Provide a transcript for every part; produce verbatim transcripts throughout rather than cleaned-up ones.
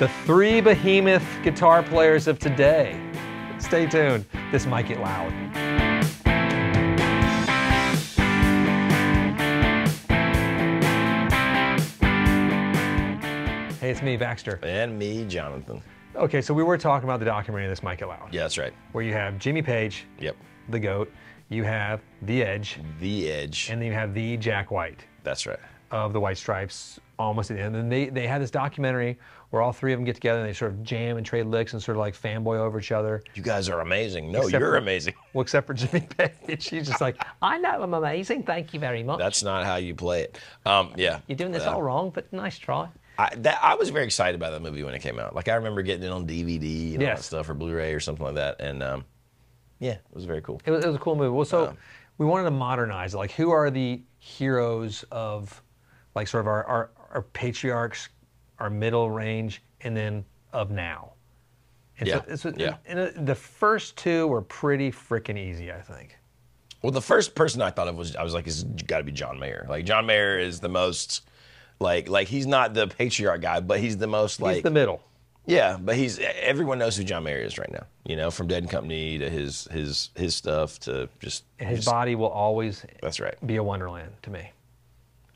the three behemoth guitar players of today. Stay tuned, this might get loud. Hey, it's me, Baxter. And me, Jonathan. Okay, so we were talking about the documentary This Might Get Loud. Yeah, that's right. Where you have Jimmy Page, yep, the GOAT, you have The Edge. The Edge. And then you have the Jack White. That's right. Of the White Stripes, almost at the end. And then they, they had this documentary where all three of them get together and they sort of jam and trade licks and sort of like fanboy over each other. You guys are amazing. No, except you're for, amazing. Well, except for Jimmy Page. She's just like, I know I'm amazing, thank you very much. That's not how you play it. Um, yeah. You're doing this uh, all wrong, but nice try. I, that, I was very excited about that movie when it came out. Like, I remember getting it on D V D and yes. all that stuff, or Blu-ray or something like that. And um, yeah, it was very cool. It was, it was a cool movie. Well, so um, we wanted to modernize it. Like, who are the heroes of, like, sort of our, our, our patriarchs, our middle range, and then of now? And yeah. So, so, yeah. And, and the first two were pretty freaking easy, I think. Well, the first person I thought of was, I was like, it's got to be John Mayer. Like, John Mayer is the most... Like, like he's not the patriarch guy, but he's the most like... He's the middle. Yeah, but he's... Everyone knows who John Mayer is right now. You know, from Dead and Company to his his his stuff to just... And his just, body will always... That's right. ...be a wonderland to me.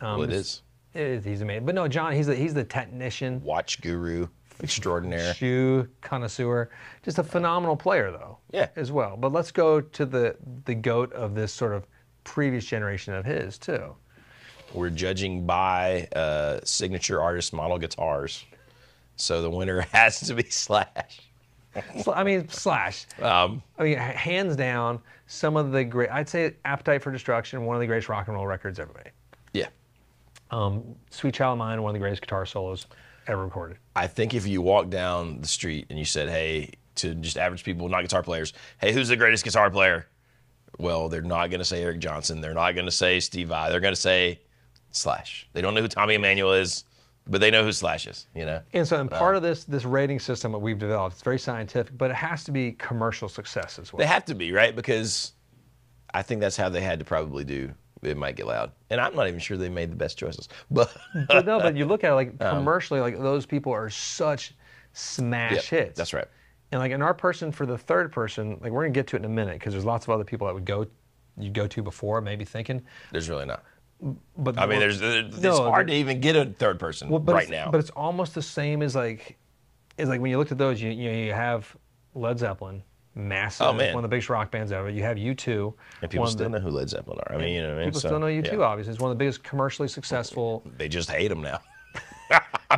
Um, well, it is. It is. He's amazing. But no, John, he's the, he's the technician. Watch guru. Extraordinaire. Shoe connoisseur. Just a phenomenal player, though. Yeah. As well. But let's go to the, the GOAT of this sort of previous generation of his, too. We're judging by uh, signature artist model guitars. So the winner has to be Slash. I mean, Slash. Um, I mean, hands down, some of the great, I'd say Appetite for Destruction, one of the greatest rock and roll records ever made. Yeah. Um, Sweet Child of Mine, one of the greatest guitar solos ever recorded. I think if you walk down the street and you said, hey, to just average people, not guitar players, hey, who's the greatest guitar player? Well, they're not going to say Eric Johnson. They're not going to say Steve Vai. They're going to say... Slash. They don't know who Tommy Emmanuel is, but they know who Slash is, you know? And so and part um, of this this rating system that we've developed, it's very scientific, but it has to be commercial success as well. They have to be, right? Because I think that's how they had to probably do It Might Get Loud. And I'm not even sure they made the best choices. But, but no, but you look at it, like, commercially, um, like, those people are such smash yeah, hits. That's right. And, like, in our person for the third person, like, we're going to get to it in a minute because there's lots of other people that would go, you'd go to before, maybe thinking. There's really not. But I mean, there's, it's no, hard to even get a third person well, right now. But it's almost the same as like, is like when you looked at those, you you, know, you have Led Zeppelin, massive, oh, one of the biggest rock bands ever. You have U two, and people still the, know who Led Zeppelin are. I mean, you know, what people so, still know U two. Yeah. Obviously, it's one of the biggest commercially successful. They just hate them now.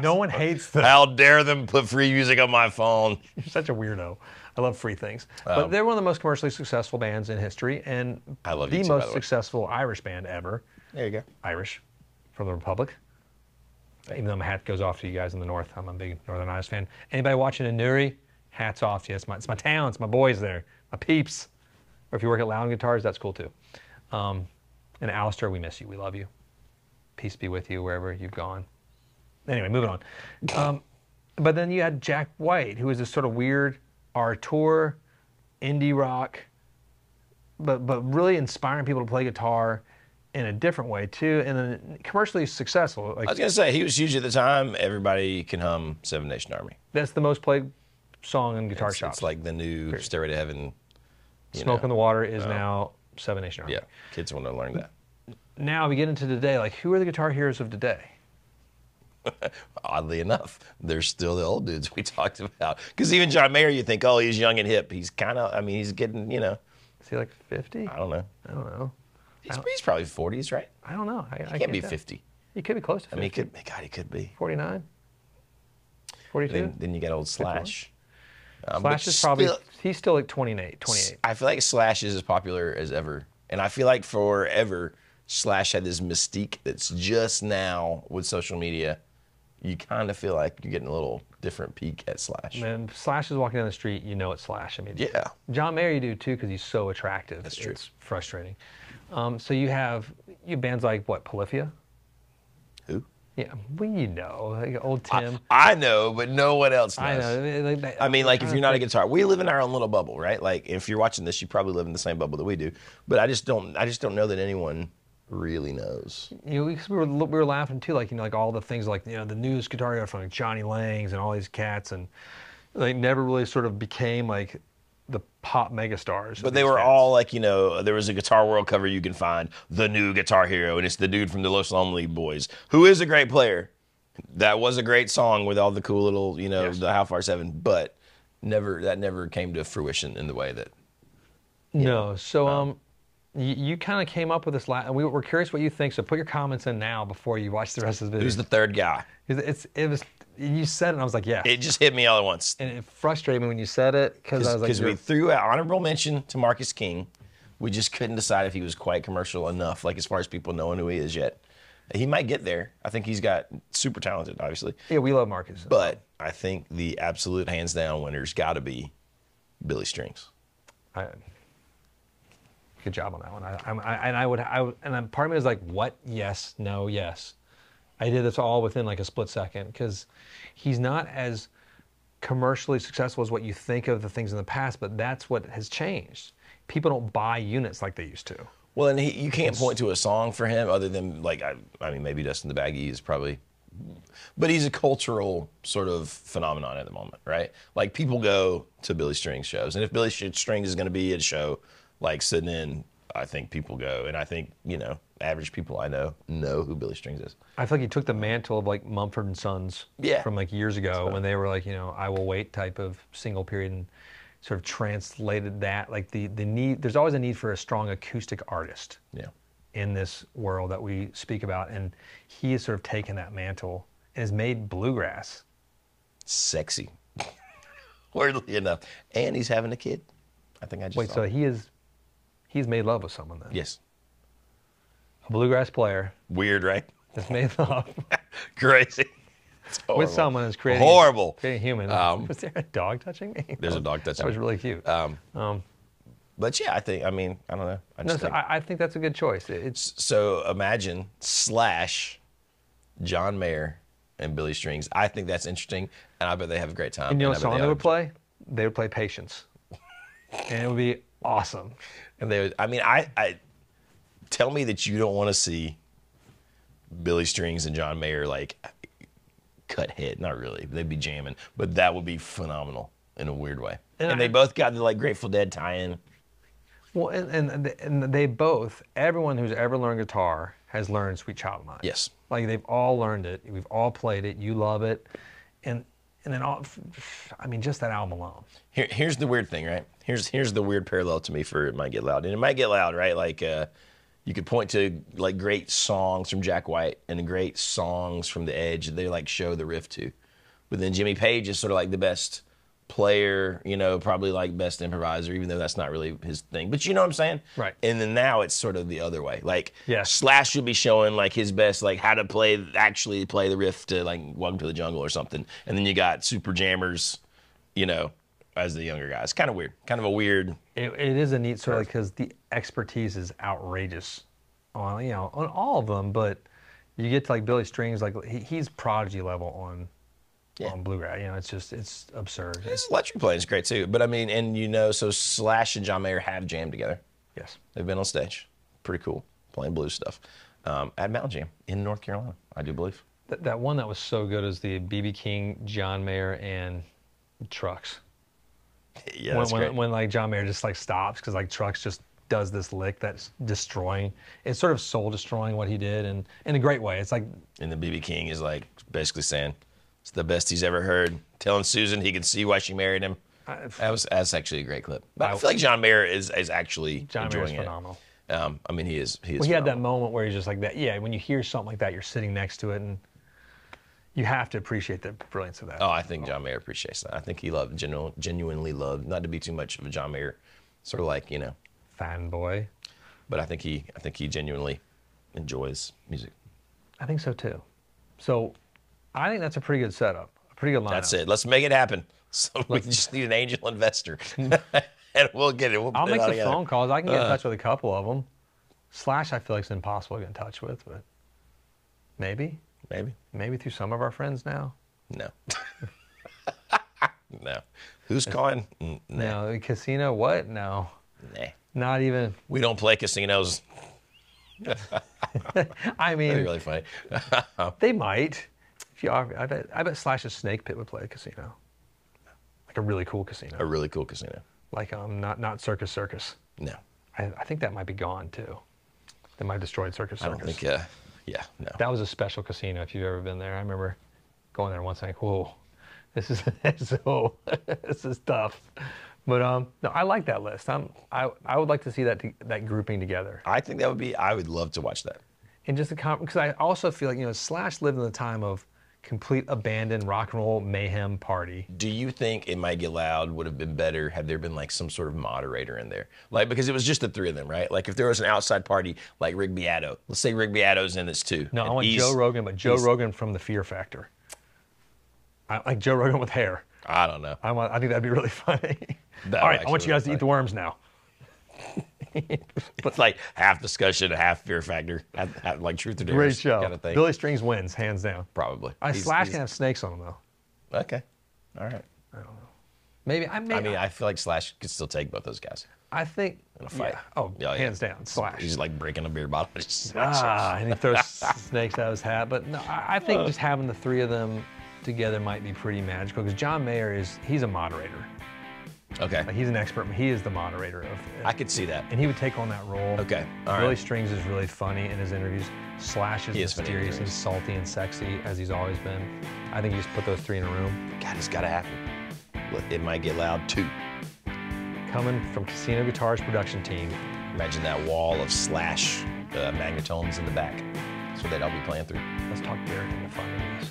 No one hates them. How dare them put free music on my phone? You're such a weirdo. I love free things. Um, but they're one of the most commercially successful bands in history, and I love the U two, most the successful Irish band ever. There you go. Irish, from the Republic. Even though my hat goes off to you guys in the North. I'm a big Northern Irish fan. Anybody watching in Newry, hats off to you. It's my, it's my town. It's my boys there. My peeps. Or if you work at Loud Guitars, that's cool too. Um, and Alistair, we miss you. We love you. Peace be with you wherever you've gone. Anyway, moving on. Um, but then you had Jack White, who was this sort of weird artur, indie rock, but, but really inspiring people to play guitar in a different way too, and then commercially successful. Like, I was gonna say he was huge at the time. Everybody can hum Seven Nation Army. That's the most played song in guitar it's, shops. It's like the new Stairway to Heaven. Smoke know. in the Water is um, now Seven Nation Army. Yeah, kids want to learn that. Now we get into today. Like, who are the guitar heroes of today? Oddly enough, they're still the old dudes we talked about. Because even John Mayer, you think, oh, he's young and hip. He's kind of. I mean, he's getting. You know. Is he like fifty? I don't know. I don't know. He's, he's probably forties, right? I don't know. I, he can't, can't be fifty. Tell. He could be close to fifty. I mean, he could, God, he could be. forty-nine? forty-two? Then, then you got old Slash. Um, Slash is probably, still, he's still like twenty-eight. I feel like Slash is as popular as ever. And I feel like forever, Slash had this mystique that's just now with social media. You kind of feel like you're getting a little different peek at Slash. Man, Slash is walking down the street, you know it's Slash. I mean, yeah. John Mayer you do too, because he's so attractive. That's true. It's frustrating. Um, so you have you have bands like what, Polyphia? Who? Yeah, well, you know, like old Tim. I, I know, but no one else knows. I know. Like, like, I mean, like if you're not a guitar, we live in our own little bubble, right? Like if you're watching this, you probably live in the same bubble that we do. But I just don't, I just don't know that anyone really knows. You know, we were we were laughing too, like you know, like all the things, like you know, the news guitar guy from like Johnny Langs and all these cats, and they never really sort of became like the pop megastars. But they were cats. all like, you know, there was a Guitar World cover you can find, the new guitar hero, and it's the dude from the Los Lonely Boys, who is a great player. That was a great song with all the cool little, you know, yes. the How Far Seven, but never that never came to fruition in the way that. No, know, so um, um you, you kind of came up with this, la and we were curious what you think. So put your comments in now before you watch the rest of the video. Who's the third guy? It's it was you said it, and I was like, yeah. It just hit me all at once, and it frustrated me when you said it because I was like, because we threw out honorable mention to Marcus King, we just couldn't decide if he was quite commercial enough, like as far as people knowing who he is yet. He might get there. I think he's got super talented, obviously. Yeah, we love Marcus. But I think the absolute hands down winner's got to be Billy Strings. I, good job on that one. I, I, I, and I would, I, and part of me was like, what? Yes, no, yes. I did this all within like a split second because he's not as commercially successful as what you think of the things in the past, but that's what has changed. People don't buy units like they used to. Well, and he, you can't point to a song for him other than, like, I, I mean, maybe Dust in the Baggy is probably, but he's a cultural sort of phenomenon at the moment, right? Like, people go to Billy Strings shows, and if Billy Strings is going to be at a show, like, sitting in, I think people go, and I think, you know, average people I know know who Billy Strings is. I feel like he took the mantle of, like, Mumford and Sons yeah. from, like, years ago so. when they were, like, you know, I Will Wait type of single period, and sort of translated that, like the the need. There's always a need for a strong acoustic artist yeah. in this world that we speak about, and he has sort of taken that mantle and has made bluegrass sexy, weirdly enough. And he's having a kid. I think I just wait. Saw so that. he is, he's made love with someone then. Yes, a bluegrass player. Weird, right? Has made love. Crazy. With someone is creating horrible, creating human. Um, was there a dog touching me? There's a dog touching. That was really cute. Um, um, but yeah, I think. I mean, I don't know. I, just no, think, so I, I think that's a good choice. It's so imagine Slash, John Mayer, and Billy Strings. I think that's interesting, and I bet they have a great time. And you know what song they, they would play? They would play Patience, and it would be awesome. And they would. I mean, I, I tell me that you don't want to see Billy Strings and John Mayer like. Cut hit, not really. They'd be jamming, but that would be phenomenal in a weird way. And, and they I, both got the like Grateful Dead tie-in. Well, and, and and they both, everyone who's ever learned guitar has learned "Sweet Child of Mine." Yes, like they've all learned it. We've all played it. You love it, and and then all, I mean, just that album alone. Here, here's the weird thing, right? Here's here's the weird parallel to me for "It Might Get Loud," and "It Might Get Loud," right? Like. Uh, You could point to like great songs from Jack White and great songs from The Edge that they like show the riff to. But then Jimmy Page is sort of like the best player, you know, probably like best improviser, even though that's not really his thing. But you know what I'm saying? Right. And then now it's sort of the other way. Like yeah. Slash should be showing like his best, like how to play, actually play the riff to like Welcome to the Jungle or something. And then you got super jammers, you know, as the younger guys. Kind of weird. Kind of a weird. It, it is a neat sort of because the expertise is outrageous on you know on all of them, but you get to like Billy Strings, like he, he's prodigy level on yeah. on bluegrass. You know, it's just it's absurd. His electric playing is great too, but I mean, and you know, so Slash and John Mayer have jammed together. Yes, they've been on stage. Pretty cool playing blues stuff um, at Mountain Jam in North Carolina, I do believe. That that one that was so good is the B B King, John Mayer, and Trucks. Yeah, when, when, when like John Mayer just like stops because like Trucks just does this lick that's destroying. It's sort of soul destroying what he did, and in a great way. It's like and the B B King is like basically saying it's the best he's ever heard. Telling Susan he can see why she married him. I, that was that's actually a great clip. But I, I feel like John Mayer is is actually John enjoying Mayer's phenomenal. It. Um, I mean he is he is. Well, he phenomenal. Had that moment where he's just like that. Yeah, when you hear something like that, you're sitting next to it and. You have to appreciate the brilliance of that. Oh, I think John Mayer appreciates that. I think he loved, genu genuinely loved, not to be too much of a John Mayer, sort of like, you know. Fanboy. But I think he, I think he genuinely enjoys music. I think so too. So I think that's a pretty good setup, a pretty good lineup. That's it. Let's make it happen. So Let's, we just need an angel investor. And we'll get it. We'll I'll make some together. phone calls. I can get uh, in touch with a couple of them. Slash, I feel like it's impossible to get in touch with, but maybe. Maybe. Maybe through some of our friends now? No. No. Who's calling? Nah. No. Casino what? No. Nah. Not even. We don't play casinos. I mean, that'd be really funny. They might. If you are, I bet. I bet Slash's Snake Pit would play a casino, like a really cool casino. A really cool casino. Like um, not not Circus Circus. No. I, I think that might be gone too. They might have destroyed Circus Circus. I don't think. Uh, yeah. No. That was a special casino. If you've ever been there, I remember going there once. Like, whoa, this is so this is tough. But um, no, I like that list. I'm, I I would like to see that that grouping together. I think that would be. I would love to watch that. And just the because I also feel like you know Slash lived in the time of complete abandon, rock and roll mayhem party. Do you think It Might Get Loud would have been better had there been like some sort of moderator in there? Like because it was just the three of them, right? Like if there was an outside party, like Rick Beato. Let's say Rick Beato's in this too. No, I want Joe Rogan, but Joe Rogan from the Fear Factor. I like Joe Rogan with hair. I don't know. I want. I think that'd be really funny. All right, I want you guys to eat the worms now. It's like half discussion, half Fear Factor, half, half, like truth or dare. Great show. Kind of thing. Billy Strings wins, hands down. Probably. I he's, Slash he's... can have snakes on him though. Okay. All right. I don't know. Maybe I may. I mean, I feel like Slash could still take both those guys. I think. In a fight. Yeah. Oh, yeah, hands yeah. down, Slash. He's like breaking a beer bottle. Ah, and he throws snakes out of his hat. But no, I, I think uh, just having the three of them together might be pretty magical because John Mayer is he's a moderator. Okay. Like he's an expert. He is the moderator of. I could see that. And he would take on that role. Okay. All right. Billy Strings is really funny in his interviews. Slash is, is mysterious and salty and sexy as he's always been. I think you just put those three in a room. God, it's got to happen. It Might Get Loud too. Coming from Casino Guitars production team. Imagine that wall of Slash uh, magnetomes in the back. That's what they'd all be playing through. Let's talk Derek into funding this.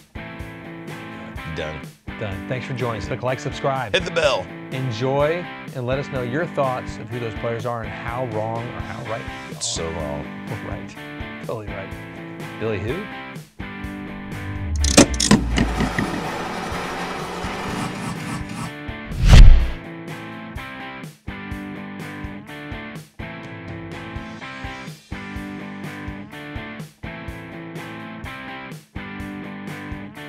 Done. Done. Thanks for joining us. Click like, subscribe. Hit the bell. Enjoy and let us know your thoughts of who those players are and how wrong or how right. It's so wrong. Right. Totally right. Billy who?